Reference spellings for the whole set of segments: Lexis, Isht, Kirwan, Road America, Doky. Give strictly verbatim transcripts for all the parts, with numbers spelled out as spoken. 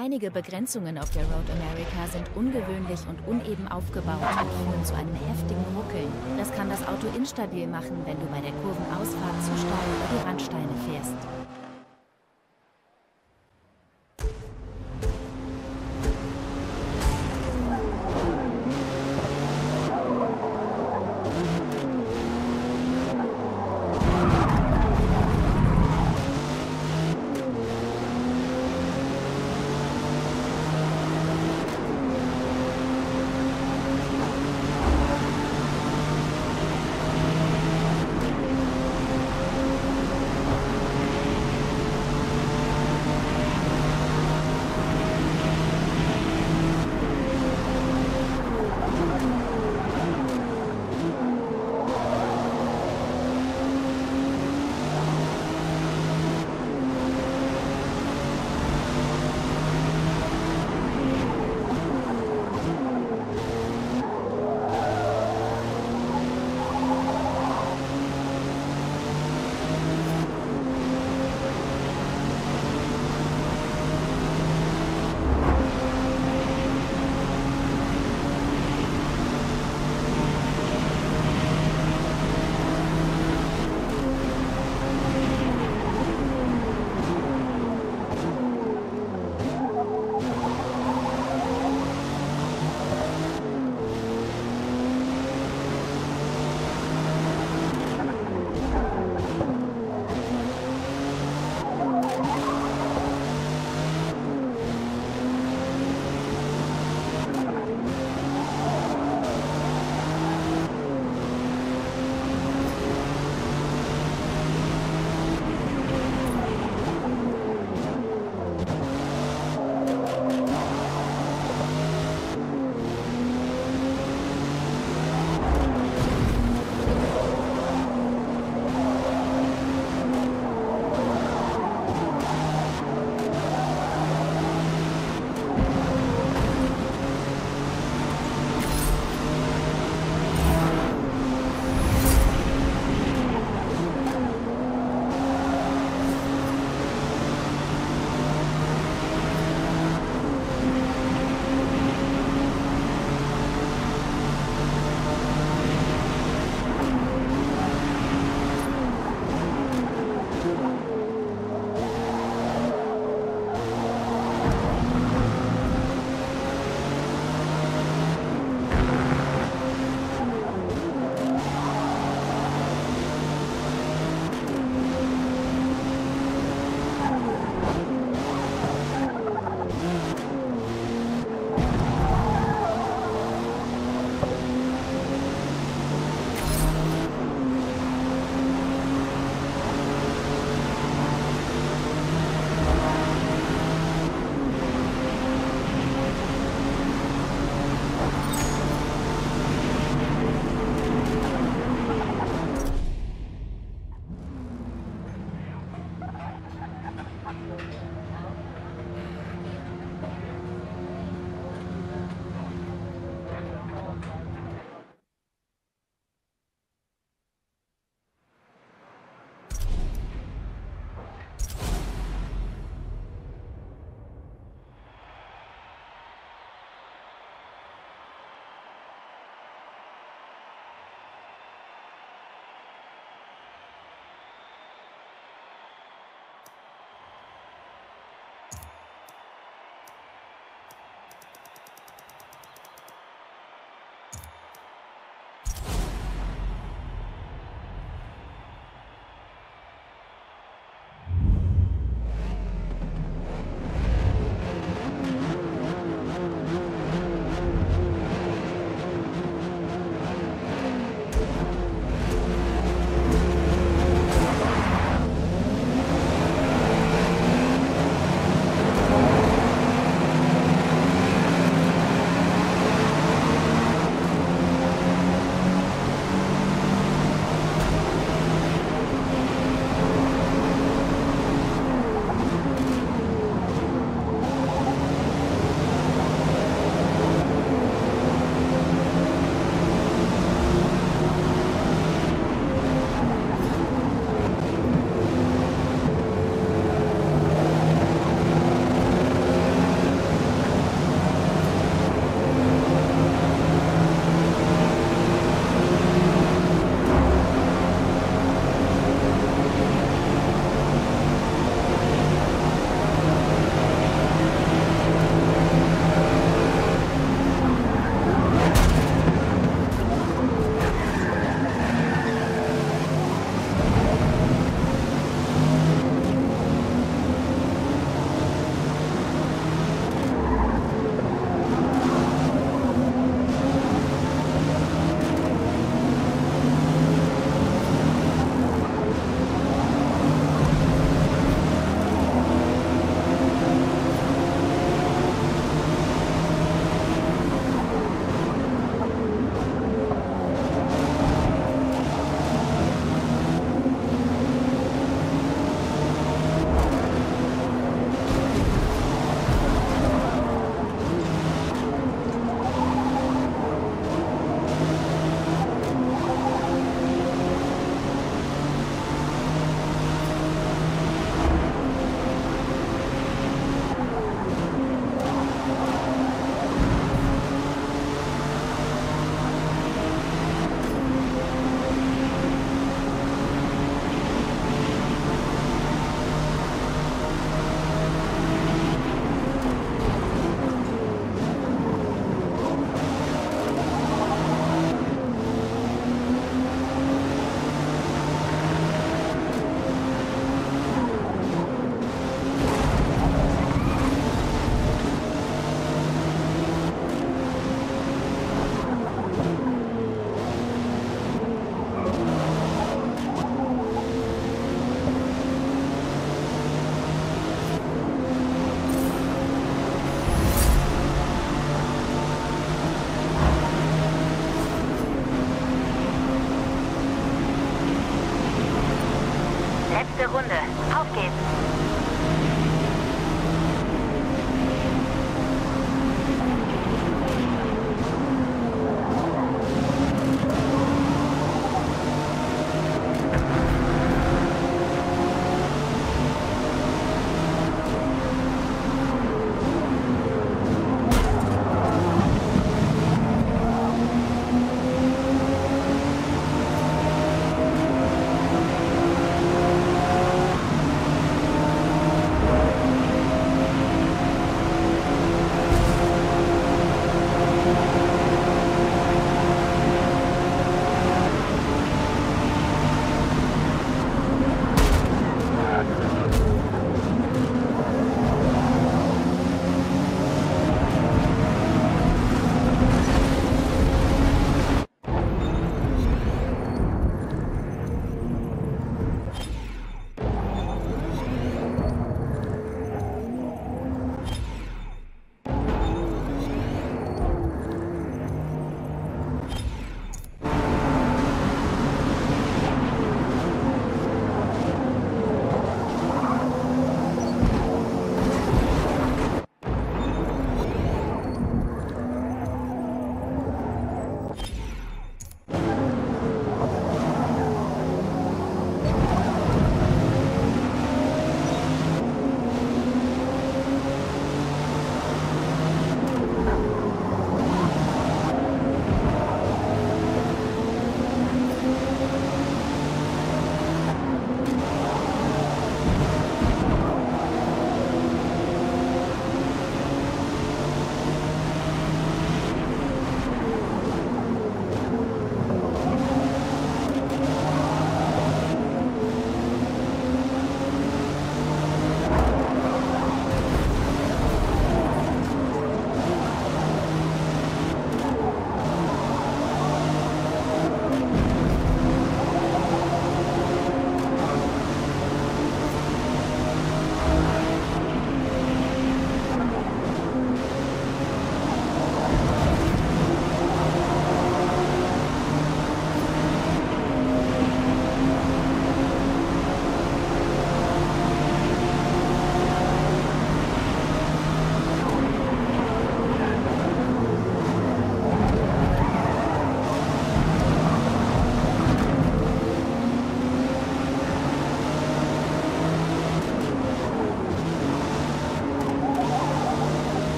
Einige Begrenzungen auf der Road America sind ungewöhnlich und uneben aufgebaut und führen zu einem heftigen Ruckeln. Das kann das Auto instabil machen, wenn du bei der Kurvenausfahrt zu steil über die Randsteine fährst. Letzte Runde. Auf geht's.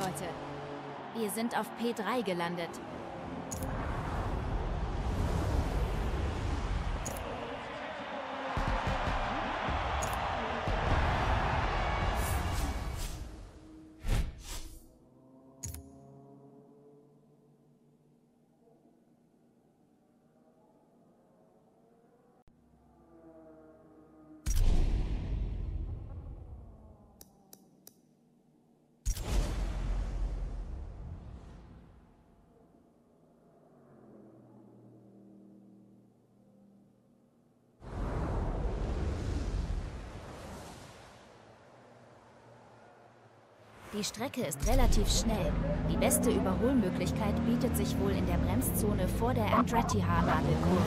Heute. Wir sind auf P drei gelandet. Die Strecke ist relativ schnell. Die beste Überholmöglichkeit bietet sich wohl in der Bremszone vor der Andretti-Haarnadelkurve.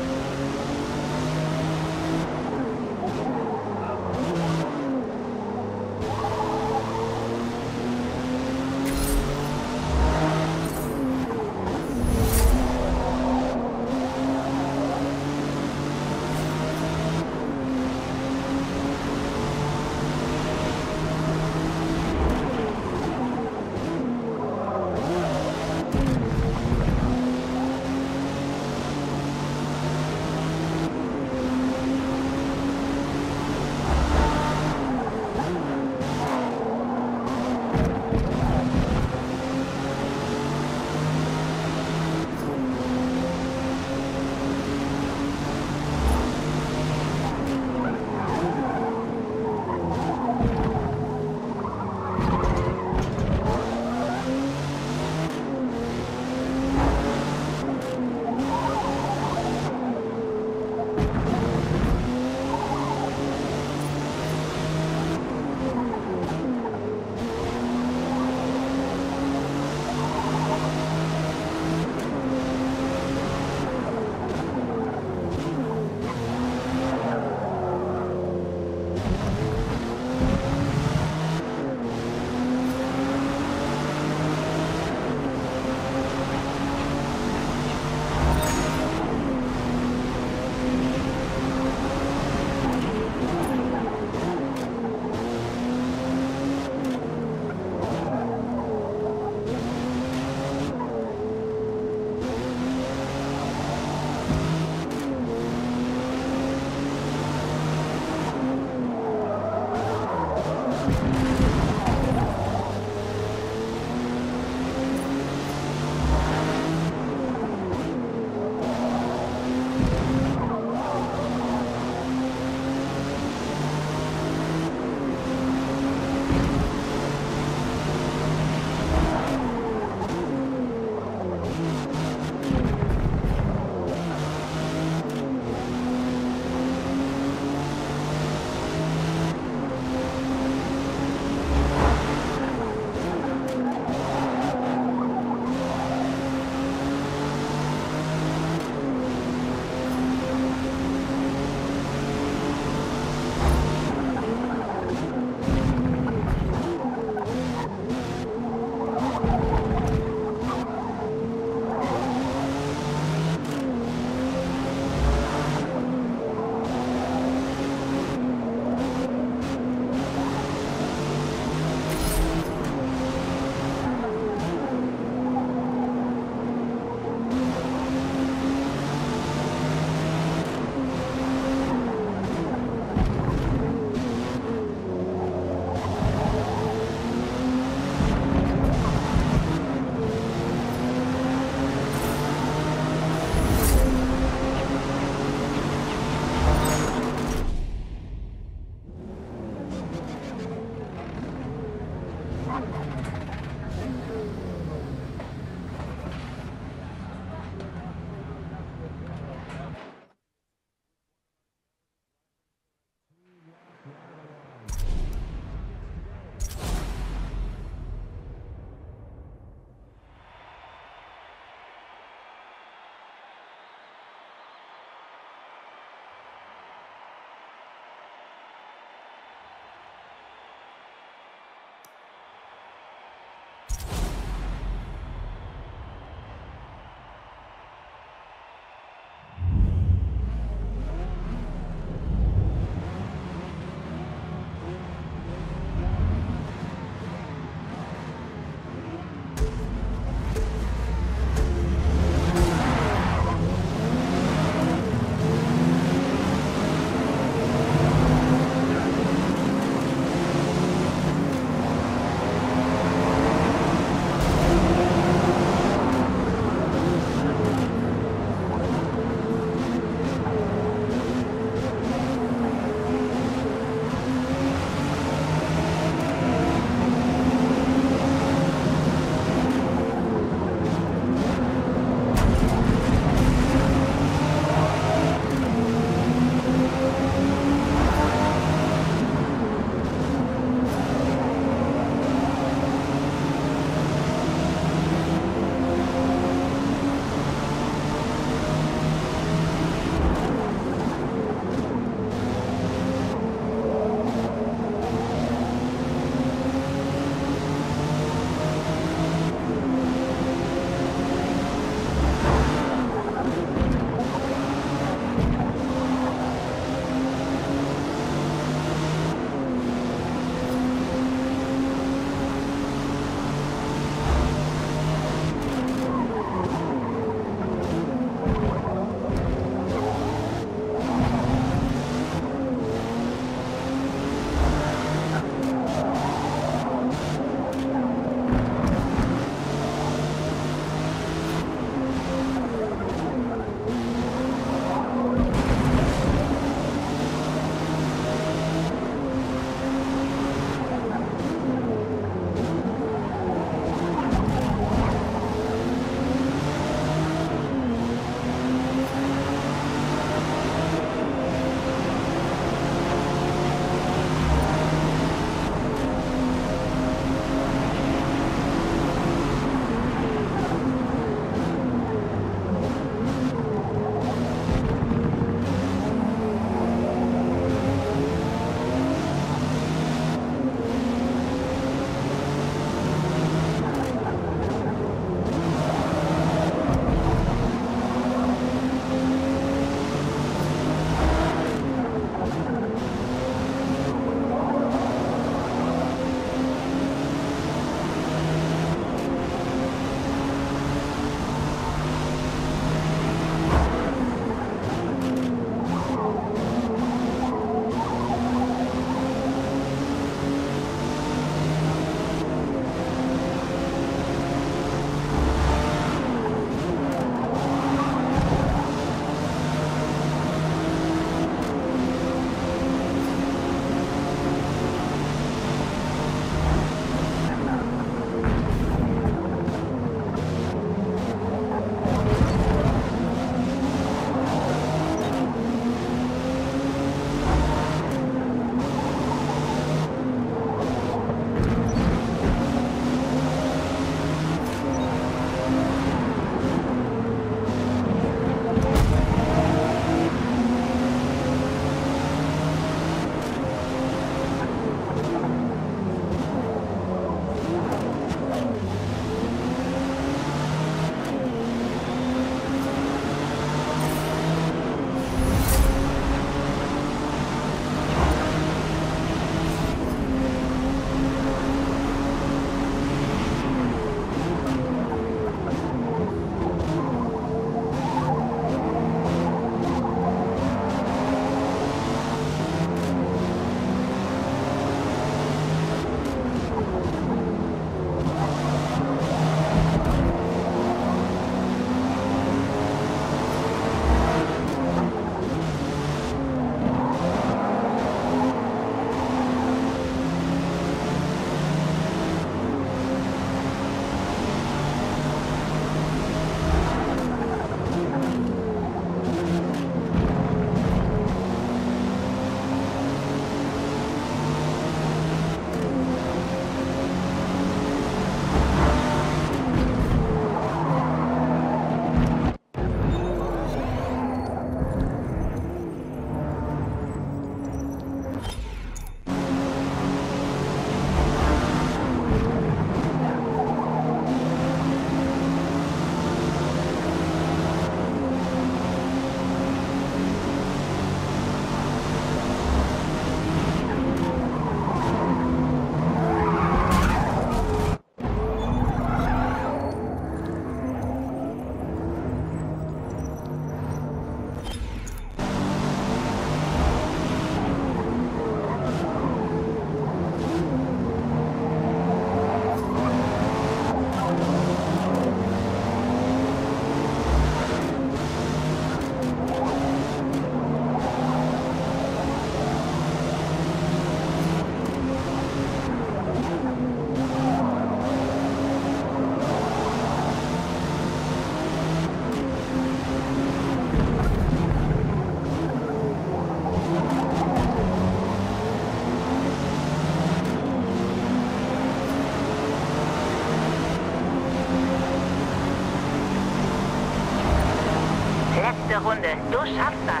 letzte Runde. Du schaffst das.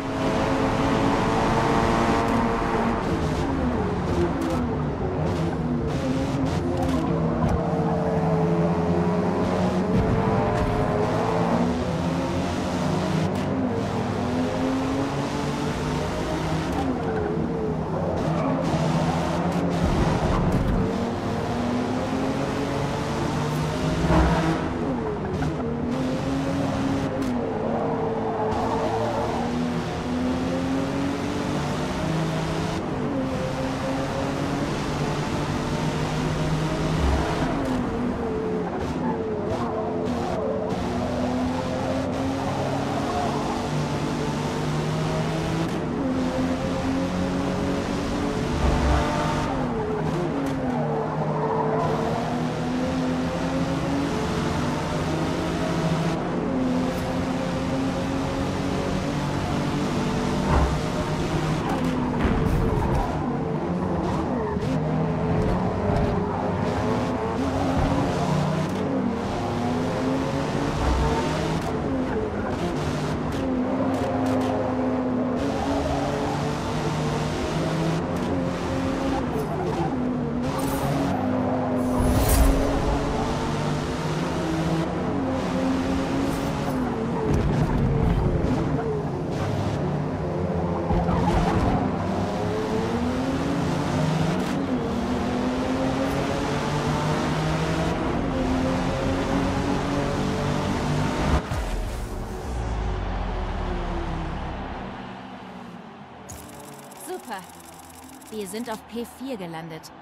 Wir sind auf P vier gelandet.